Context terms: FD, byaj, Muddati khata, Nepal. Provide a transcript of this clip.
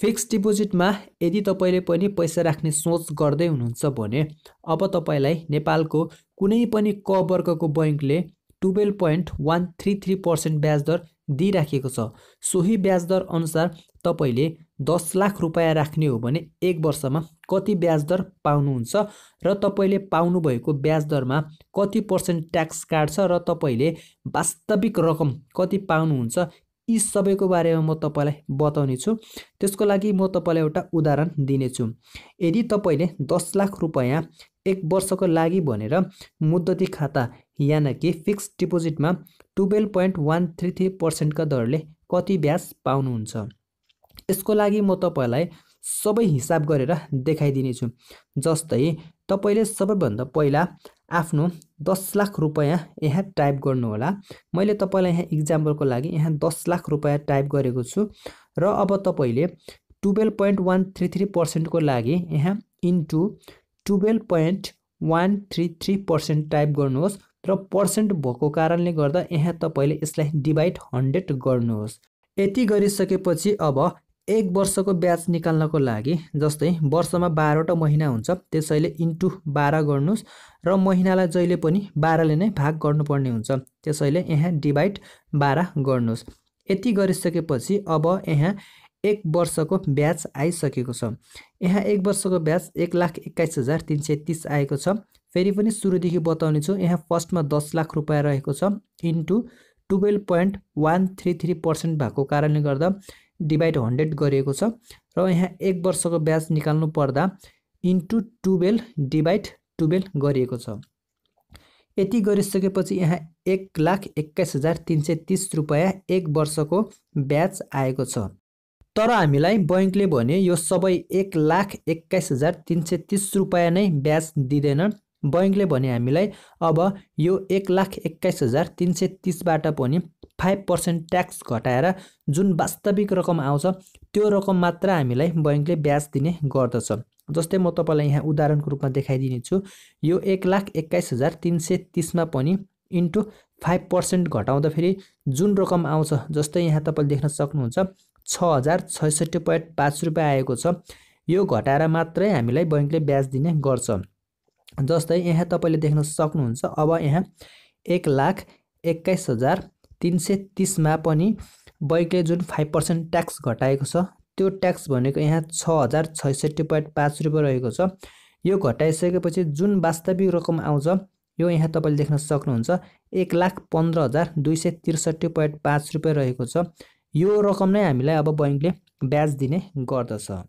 Fix deposit मा यदि तपाईले पनि पैसा राख्ने सोच गर्दै हुनुहुन्छ भने अब तपाईलाई नेपालको कुनै पनि क वर्गको बैंकले 12.133% ब्याज दर दिइराखेको छ। सोही ब्याज दर अनुसार तपाईले 10 लाख रुपैयाँ राख्ने हो भने 1 वर्षमा कति ब्याज दर पाउनुहुन्छ र तपाईले पाउनु भएको ब्याज दरमा कति % ट्याक्स काट्छ र तपाईले वास्तविक रकम कति पाउनुहुन्छ यी सबैको बारेमा म तपाईलाई बताउने छु। त्यसको लागि म तपाईलाई एउटा उदाहरण दिने छु। यदि तपाईले 10 लाख रुपैयाँ 1 वर्षको लागि भनेर मुद्दती खाता यानी कि फिक्स डिपोजिटमा 12.133% का दरले कति ब्याज पाउनुहुन्छ यसको लागि म तपाईलाई सबै हिसाब गरेर देखाइदिने छु। जस्तै तपाईले सबैभन्दा पहिला आफ्नो 10 लाख रुपैयाँ यहाँ टाइप गर्नु होला। मैले तपाईलाई यहाँ एक्जाम्पलको लागि यहाँ 10 लाख रुपैयाँ टाइप गरेको छु र अब तपाईले 12.133% को लागि यहाँ इन्टु 12.133% टाइप गर्नुहोस् र पर्सेन्ट भएको कारणले गर्दा यहाँ तपाईले यसलाई डिवाइड 100 गर्नुहोस्। यति गरिसकेपछि अब 1 वर्षको ब्याज निकाल्नको लागि जस्तै वर्षमा 12 वटा महिना हुन्छ त्यसैले इन्टु 12 गर्नुस् र महिनालाई जहिले पनि 12 ले नै भाग गर्नुपर्ने हुन्छ त्यसैले यहाँ डिवाइड 12 गर्नुस्। यति गरिसकेपछि अब यहाँ 1 वर्षको ब्याज आइसकेको छ। यहाँ 1 वर्षको ब्याज 1,21,330 आएको छ। फेरि पनि सुरुदेखि बताउने छु। यहाँ फर्स्टमा 10 लाख रुपैयाँ रहेको छ इन्टु 12.133% भएको कारणले गर्दा डिवाइड 100 गरिएको छ र यहाँ 1 वर्षको ब्याज निकाल्नु पर्दा इन्टु 12 डिवाइड 12 गरिएको छ। यति गरिसकेपछि यहाँ 1,21,330 रुपैयाँ 1 वर्षको ब्याज आएको छ। तर हामीलाई बैंकले भने यो सबै 1,21,330 रुपैयाँ नै ब्याज दिदैनन्। बैंकले भने हामीलाई अब यो 1,21,330 बाट पनि 5% ट्याक्स घटाएर जुन वास्तविक रकम आउँछ त्यो रकम मात्र हामीलाई बैंकले ब्याज दिने गर्दछ। जस्तै म तपाईलाई यहाँ उदाहरणको रूपमा देखाइदिने छु। यो 1,21,330 मा पनि इन्टु 5% घटाउँदा फेरि जुन रकम आउँछ जस्तै यहाँ तपाईले देख्न सक्नुहुन्छ 6,066.5 रुपैयाँ आएको छ। यो घटाएर मात्रै हामीलाई बैंकले ब्याज दिने गर्छ। जस्तै यहाँ तपाईले देख्न सक्नुहुन्छ अब यहाँ 1,21,330 मा पनि बैंकले जुन 5% ट्याक्स घटाएको छ त्यो ट्याक्स भनेको यहाँ 6,066.5 रुपैयाँ रहेको छ। यो घटाइसकेपछि जुन वास्तविक रकम आउँछ यो यहाँ तपाईले देख्न सक्नुहुन्छ 1,15,263.5 रुपैयाँ रहेको छ। यो रकम नै हामीलाई अब बैंकले ब्याज दिने गर्दछ।